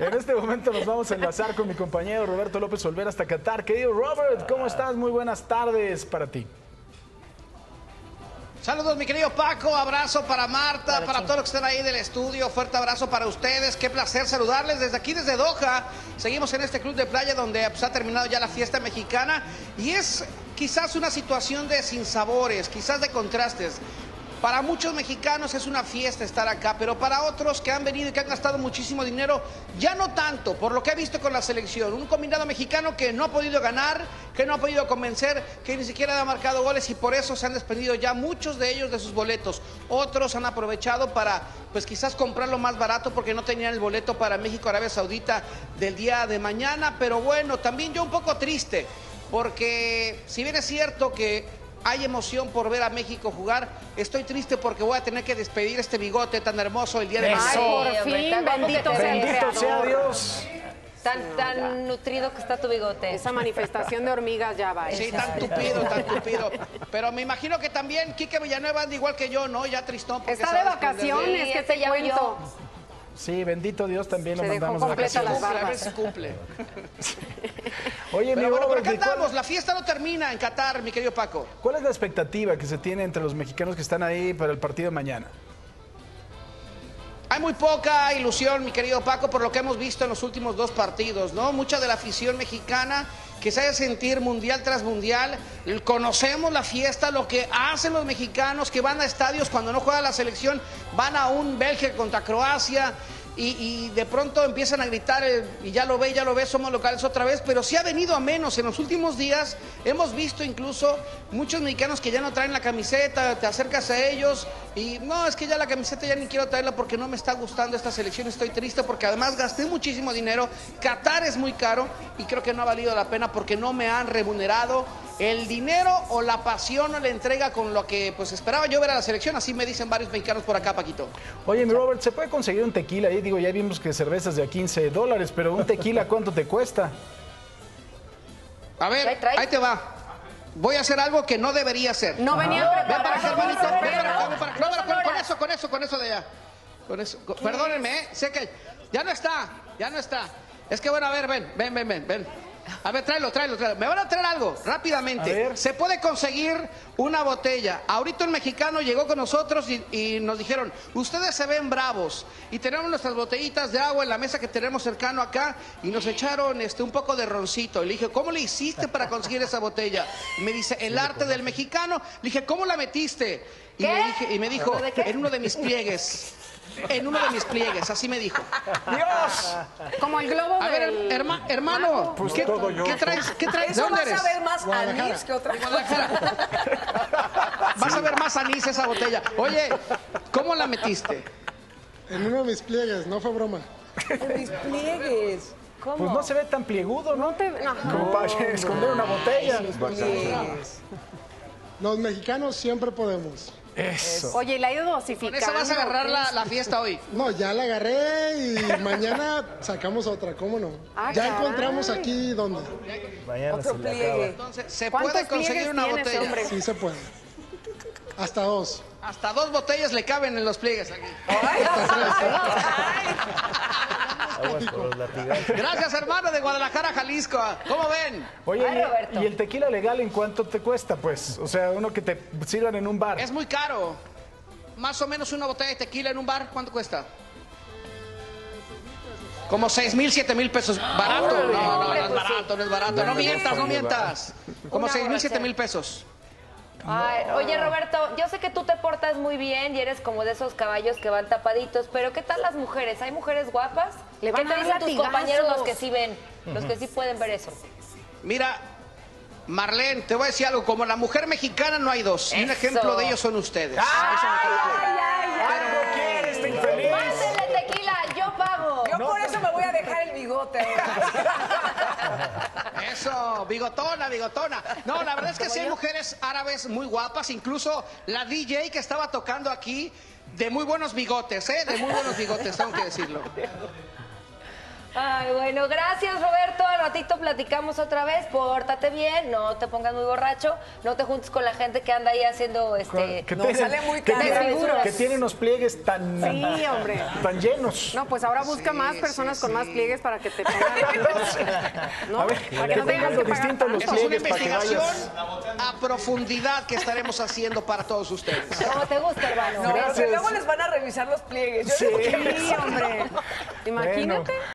En este momento nos vamos a enlazar con mi compañero Roberto López Volver hasta Qatar. Querido Robert, ¿cómo estás? Muy buenas tardes para ti. Saludos, mi querido Paco, abrazo para Marta, para todos los que están ahí del estudio, fuerte abrazo para ustedes, qué placer saludarles desde aquí, desde Doha. Seguimos en este club de playa donde pues, ha terminado ya la fiesta mexicana y es quizás una situación de sinsabores, quizás de contrastes. Para muchos mexicanos es una fiesta estar acá, pero para otros que han venido y que han gastado muchísimo dinero, ya no tanto, por lo que he visto con la selección. Un combinado mexicano que no ha podido ganar, que no ha podido convencer, que ni siquiera ha marcado goles y por eso se han desprendido ya muchos de ellos de sus boletos. Otros han aprovechado para, pues quizás comprarlo más barato porque no tenían el boleto para México-Arabia Saudita del día de mañana. Pero bueno, también yo un poco triste, porque si bien es cierto que hay emoción por ver a México jugar. Estoy triste porque voy a tener que despedir este bigote tan hermoso el día de mañana. Por fin, bendito sea Dios. Tan nutrido que está tu bigote. Esa manifestación de hormigas ya va. Sí, tan tupido, tan tupido. Pero me imagino que también Quique Villanueva anda igual que yo, ¿no? Ya tristón. Está de vacaciones, que te cuento. Sí, bendito Dios, también lo mandamos a vacaciones. A ver si cumple. Oye, pero bueno, ¿por qué andamos? La fiesta no termina en Qatar, mi querido Paco. ¿Cuál es la expectativa que se tiene entre los mexicanos que están ahí para el partido de mañana? Hay muy poca ilusión, mi querido Paco, por lo que hemos visto en los últimos dos partidos, ¿no? Mucha de la afición mexicana que se hace sentir mundial tras mundial. Conocemos la fiesta, lo que hacen los mexicanos que van a estadios cuando no juega la selección, van a un Bélgica contra Croacia. Y de pronto empiezan a gritar, y ya lo ve, somos locales otra vez, pero sí ha venido a menos. En los últimos días hemos visto incluso muchos mexicanos que ya no traen la camiseta, te acercas a ellos y no, es que ya la camiseta ya ni quiero traerla porque no me está gustando esta selección, estoy triste porque además gasté muchísimo dinero, Qatar es muy caro y creo que no ha valido la pena porque no me han remunerado el dinero o la pasión o la entrega con lo que pues esperaba yo ver a la selección. Así me dicen varios mexicanos por acá, Paquito. Oye, mi Robert, ¿se puede conseguir un tequila ahí? Digo, ya vimos que cervezas de a $15, pero un tequila, ¿cuánto te cuesta? A ver, ahí te va. Voy a hacer algo que no debería hacer. No venía preparados. Ven para acá, hermanito. Ven para acá. No, pero con eso de allá. Con eso. Perdónenme, sé que ya no está. Es que bueno, a ver, ven. A ver, tráelo. Me van a traer algo, rápidamente. Se puede conseguir una botella. Ahorita un mexicano llegó con nosotros y nos dijeron, ustedes se ven bravos. Y tenemos nuestras botellitas de agua en la mesa que tenemos cercano acá y nos echaron un poco de roncito. Y le dije, ¿cómo le hiciste para conseguir esa botella? Y me dice, el arte del mexicano. Le dije, ¿cómo la metiste? Y me dijo, en uno de mis pliegues. En uno de mis pliegues, así me dijo. ¡Dios! Como el globo. A ver, hermano, pues ¿qué traes? ¿De dónde eres? Vas a ver más anís que otra cosa. Vas a ver más anís esa botella. Oye, ¿cómo la metiste? En uno de mis pliegues, no fue broma. En mis pliegues. ¿Cómo? Pues no se ve tan pliegudo, ¿no? Como para esconder una botella. Los mexicanos siempre podemos. Eso. Oye, la he ido dosificando. ¿Con esa vas a agarrar la fiesta hoy? No, ya la agarré y mañana sacamos otra, ¿cómo no? Ah, ya encontramos aquí donde. Otro pliegue. Entonces, ¿se puede conseguir una botella? Hombre. Sí, se puede. Hasta dos. Hasta dos botellas le caben en los pliegues aquí. Ay, hasta tres. Gracias, hermano, de Guadalajara, Jalisco. ¿Cómo ven? Oye, ¿y el tequila legal en cuánto te cuesta, pues? O sea, uno que te sirvan en un bar. Es muy caro. Más o menos una botella de tequila en un bar, ¿cuánto cuesta? Como $6,000, $7,000. Barato. No, no es barato, no es barato. No mientas, no mientas. Como $6,000, $7,000. Ay, oye, Roberto, yo sé que tú te portas muy bien y eres como de esos caballos que van tapaditos, pero ¿qué tal las mujeres? ¿Hay mujeres guapas? ¿Qué te dicen tus compañeros los que sí ven, los que sí pueden ver eso? Mira, Marlene, te voy a decir algo, como la mujer mexicana no hay dos, y un ejemplo de ellos son ustedes. ¡Ay, ay, ay! ¡Pásenle tequila, yo pago! Yo por eso me voy a dejar el bigote. Eso, bigotona, bigotona. No, la verdad es que sí hay mujeres árabes muy guapas, incluso la DJ que estaba tocando aquí, de muy buenos bigotes, ¿eh? De muy buenos bigotes, tengo que decirlo. Ay, bueno, gracias, Roberto. Al ratito platicamos otra vez. Pórtate bien, no te pongas muy borracho, no te juntes con la gente que anda ahí haciendo que tiene unos pliegues tan, sí, hombre, tan llenos. No, pues ahora busca más personas con más pliegues para que te pongan. No, a ver, para que no tengas que pagar tanto. Los pliegues, es una investigación a profundidad que estaremos haciendo para todos ustedes. Como te gusta, hermano. No, luego les van a revisar los pliegues. Yo sí, hombre. Imagínate. Bueno.